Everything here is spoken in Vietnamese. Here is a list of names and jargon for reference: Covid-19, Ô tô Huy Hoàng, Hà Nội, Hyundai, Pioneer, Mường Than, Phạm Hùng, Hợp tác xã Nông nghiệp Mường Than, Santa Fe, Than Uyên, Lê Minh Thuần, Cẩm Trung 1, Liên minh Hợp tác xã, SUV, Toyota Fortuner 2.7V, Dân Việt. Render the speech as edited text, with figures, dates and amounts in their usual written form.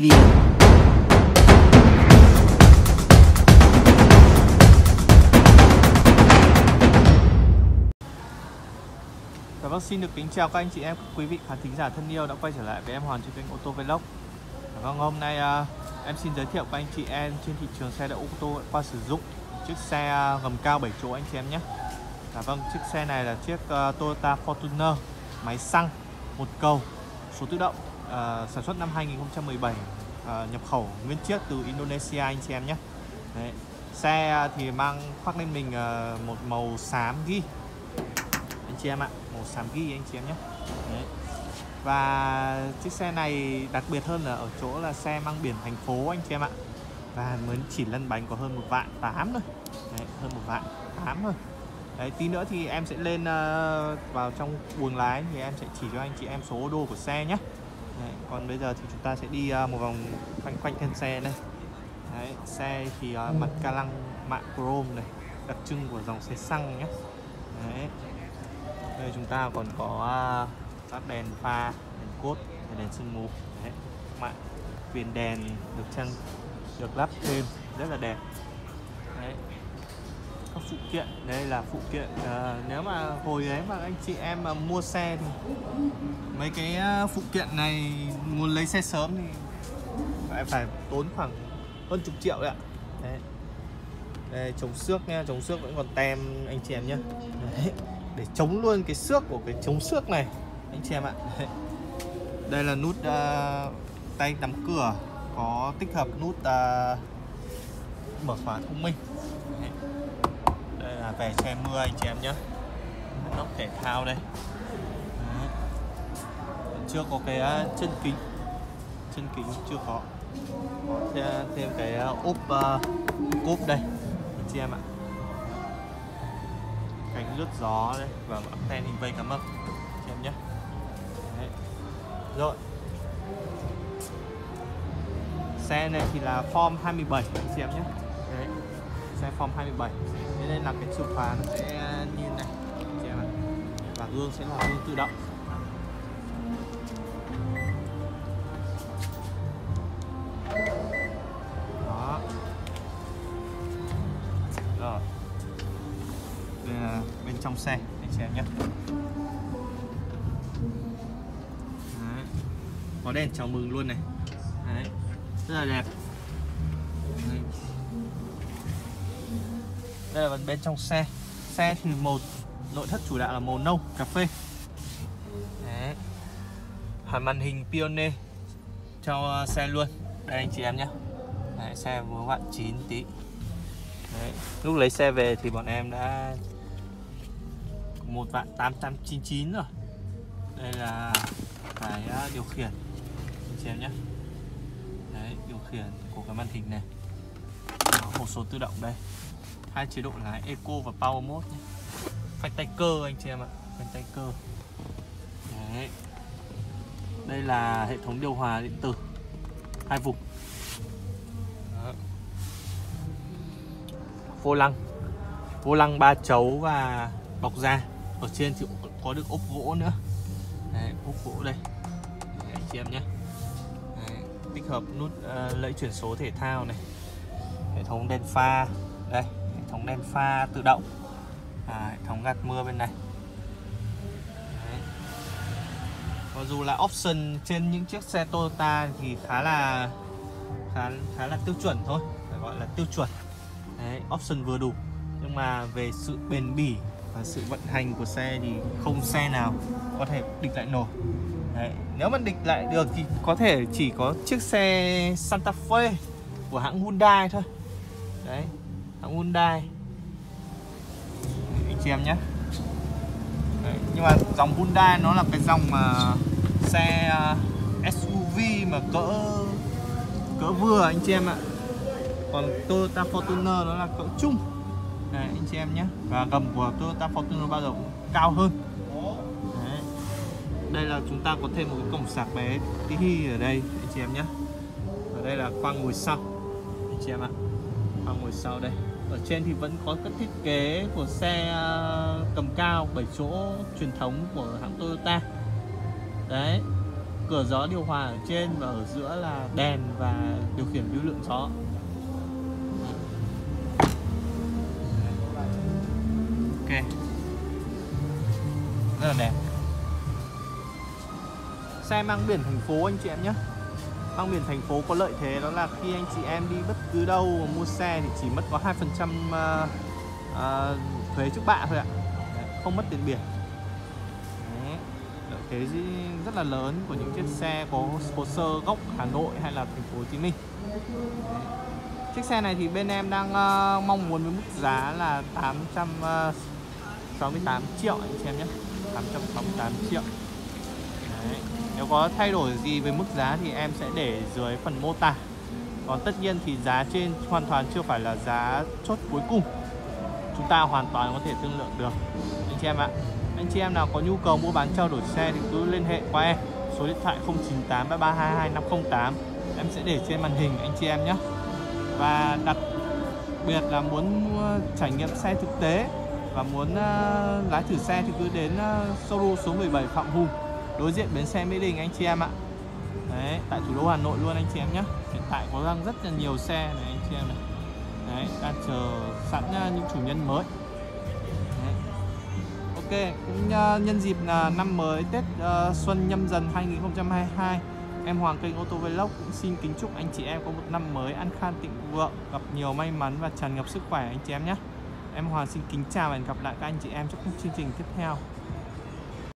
vị. Vâng, xin được kính chào các anh chị em, các quý vị khán thính giả thân yêu đã quay trở lại với em Hoàn trên kênh ô tô Vlog. Vâng, hôm nay em xin giới thiệu các anh chị em trên thị trường xe đã ô tô qua sử dụng chiếc xe gầm cao 7 chỗ anh chị em nhé. Vâng, chiếc xe này là chiếc Toyota Fortuner máy xăng một cầu số tự động, sản xuất năm 2017, nhập khẩu nguyên chiếc từ Indonesia anh chị em nhé. Đấy. Xe thì mang khoác lên mình một màu xám ghi anh chị em ạ, màu xám ghi anh chị em nhé. Đấy. Và chiếc xe này đặc biệt hơn là ở chỗ là xe mang biển thành phố anh chị em ạ, và mới chỉ lăn bánh có hơn 1.800.000 thôi. Đấy, hơn 1.800.000 thôi. Đấy, tí nữa thì em sẽ lên vào trong buồng lái thì em sẽ chỉ cho anh chị em số ô đô của xe nhé. Đấy, còn bây giờ thì chúng ta sẽ đi một vòng quanh thân xe đây. Đấy, xe thì mặt ca lăng mạ chrome này, đặc trưng của dòng xe xăng nhé. Đấy. Đây chúng ta còn có các đèn pha, đèn cốt, đèn sương mù. Đấy, mạ viền đèn được lắp thêm rất là đẹp. Đấy. Các phụ kiện, đây là phụ kiện, nếu mà hồi đấy mà anh chị em mà mua xe thì mấy cái phụ kiện này muốn lấy xe sớm thì phải tốn khoảng hơn chục triệu đấy ạ. Đấy. Đây, chống xước nha, chống xước vẫn còn tem anh chị em nhé. Đấy. Để chống luôn cái xước của cái chống xước này anh chị em ạ. Đấy. Đây là nút tay nắm cửa, có tích hợp nút mở khóa thông minh. Đấy. Đây là vẻ che mưa anh chị em nhé. Nóc thể thao đây. Đấy. Chưa có cái chân kính, chưa có, thêm cái ốp đây anh chị em ạ. Cánh lướt gió đây và bấm ten hình vây cá mập anh chị em nhé. Đấy. Rồi, xe này thì là form 27 anh chị em nhé. Đấy. Xe form 27 nên là cái chìa khóa nó sẽ như này anh chị em ạ, và gương sẽ là gương tự động. Đó. Rồi. Đây là bên trong xe anh chị em nhé. Đấy. Có đèn chào mừng luôn này. Đấy. Rất là đẹp. Đây là bên trong xe. Xe thì một nội thất chủ đạo là màu nâu cà phê. Đấy. Hẳn màn hình Pioneer cho xe luôn. Đây anh chị em nhé. Đấy, xe vừa vặn chín tí. Đấy. Lúc lấy xe về thì bọn em đã 1.899.000 rồi. Đây là cái điều khiển anh chị em nhé. Đấy, điều khiển của cái màn hình này. Đó, hộp số tự động đây, hai chế độ lái Eco và Power Mode nhé. Phanh tay cơ anh chị em ạ, phanh tay cơ. Đấy. Đây là hệ thống điều hòa điện tử hai vùng. Đó. Vô lăng, ba chấu và bọc da. Ở trên thì có được ốp gỗ nữa. Đấy, ốp gỗ đây. Đấy, anh chị em nhé. Tích hợp nút lẫy chuyển số thể thao này, hệ thống đèn pha đây, hệ thống đèn pha tự động, hệ thống gạt mưa bên này. Đấy. Mặc dù là option trên những chiếc xe Toyota thì khá là tiêu chuẩn thôi, phải gọi là tiêu chuẩn. Đấy, option vừa đủ, nhưng mà về sự bền bỉ và sự vận hành của xe thì không xe nào có thể địch lại nổi. Đấy, nếu mà địch lại được thì có thể chỉ có chiếc xe Santa Fe của hãng Hyundai thôi. Đấy, hãng Hyundai anh chị em nhé. Đấy, nhưng mà dòng Hyundai nó là cái dòng mà xe SUV mà cỡ vừa anh chị em ạ. Còn Toyota Fortuner nó là cỡ trung. Đấy, anh chị em nhé. Và gầm của Toyota Fortuner bao giờ cũng cao hơn. Đây là chúng ta có thêm một cái cổng sạc bé tí hi ở đây anh chị em nhé. Ở đây là khoang ngồi sau anh chị em ạ, khoang ngồi sau đây. Ở trên thì vẫn có các thiết kế của xe cầm cao 7 chỗ truyền thống của hãng Toyota. Đấy. cửa gió điều hòa ở trên và ở giữa là đèn và điều khiển lưu lượng gió. Ok, rất là đẹp. Xe mang biển thành phố anh chị em nhé. Mang biển thành phố có lợi thế đó là khi anh chị em đi bất cứ đâu mua xe thì chỉ mất có 2% thuế trước bạ thôi ạ. Không mất tiền biển. Đấy, lợi thế rất là lớn của những chiếc xe có hồ sơ gốc Hà Nội hay là thành phố Hồ Chí Minh. Đấy. Chiếc xe này thì bên em đang mong muốn với mức giá là 868 triệu anh chị em nhé. 868 triệu. Đấy. Nếu có thay đổi gì về mức giá thì em sẽ để dưới phần mô tả. Còn tất nhiên thì giá trên hoàn toàn chưa phải là giá chốt cuối cùng. Chúng ta hoàn toàn có thể thương lượng được anh chị em ạ. Anh chị em nào có nhu cầu mua bán trao đổi xe thì cứ liên hệ qua em. Số điện thoại 0983322508 em sẽ để trên màn hình anh chị em nhé. Và đặc biệt là muốn trải nghiệm xe thực tế và muốn lái thử xe thì cứ đến showroom số 17 Phạm Hùng, đối diện bến xe Mỹ Đình anh chị em ạ. Đấy, tại thủ đô Hà Nội luôn anh chị em nhé. Hiện tại có đang rất là nhiều xe này anh chị em này. Đấy, đang chờ sẵn những chủ nhân mới. Đấy. Ok, cũng nhân dịp là năm mới Tết Xuân Nhâm Dần 2022, em Hoàng kênh ô tô Vlog cũng xin kính chúc anh chị em có một năm mới an khang thịnh vượng, gặp nhiều may mắn và tràn ngập sức khỏe anh chị em nhé. Em Hoàng xin kính chào và hẹn gặp lại các anh chị em trong chương trình tiếp theo.